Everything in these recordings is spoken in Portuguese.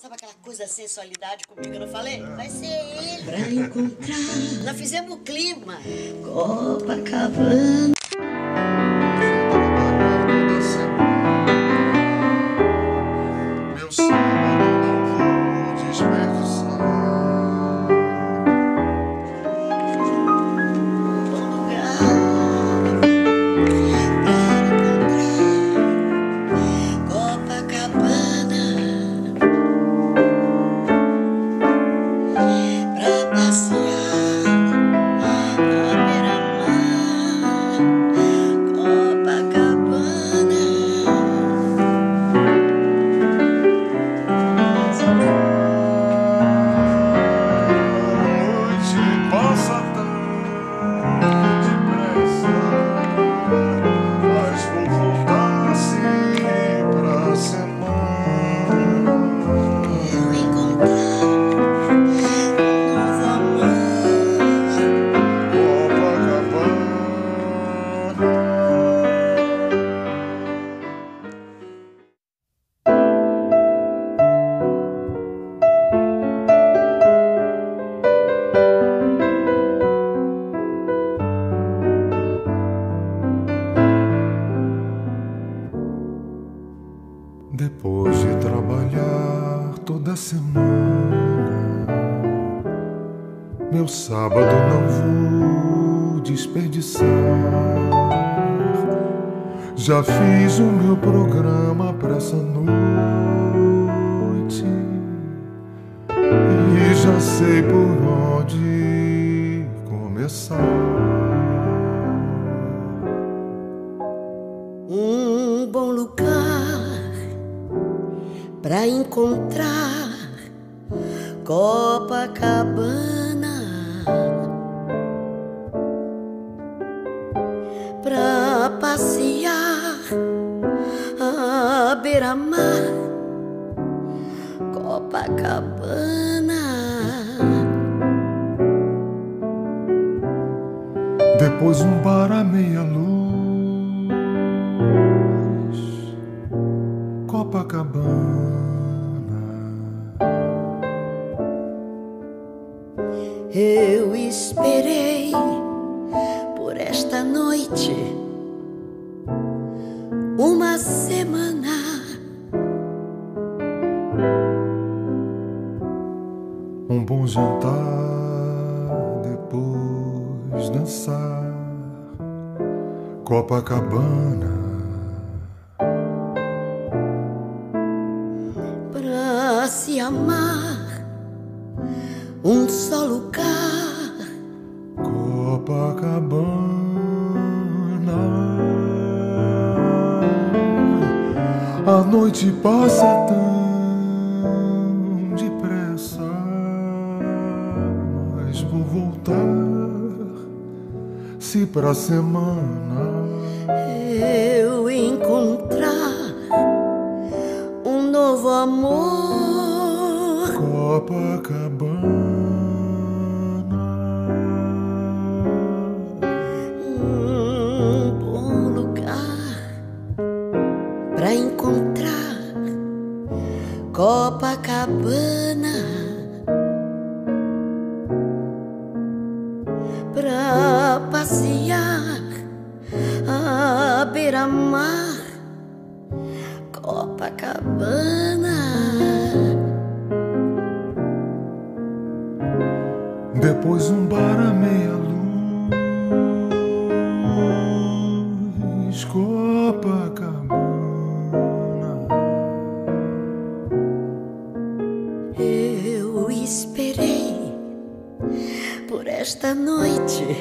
Sabe aquela coisa, sensualidade comigo, eu não falei? Vai ser ele. Pra encontrar. Nós fizemos o clima. Copacabana. Meu sábado não vou desperdiçar. Copacabana. Depois de trabalhar toda semana, meu sábado não vou desperdiçar. Já fiz o meu programa pra essa noite e já sei por onde começar. Bom lugar pra encontrar Copacabana, pra passear à beira-mar, Copacabana. Depois um bar à meia-luz, Copacabana. Eu esperei por esta noite uma semana. Um bom jantar, depois dançar Copacabana. Pra se amar um só lugar, Copacabana. A noite passa tão depressa, mas vou voltar se pra semana eu encontrar um novo amor, Copacabana. Um bom lugar pra encontrar Copacabana, pra passear à beira-mar, Copacabana. Depois um bar à meia-luz, Copacabana. Eu esperei por esta noite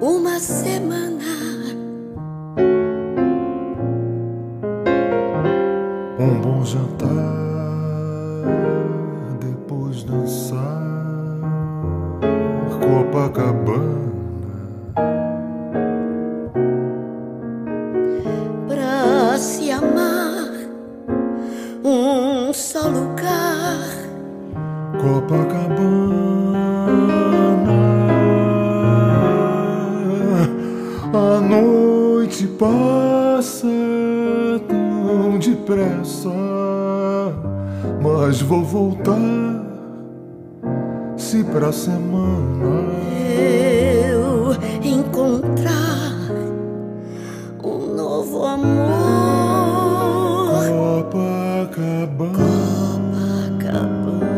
uma semana. Um bom jantar, depois dançar Copacabana, pra se amar um só lugar, Copacabana. A noite passa tão depressa, mas vou voltar se pra semana eu encontrar um novo amor. Copacabana.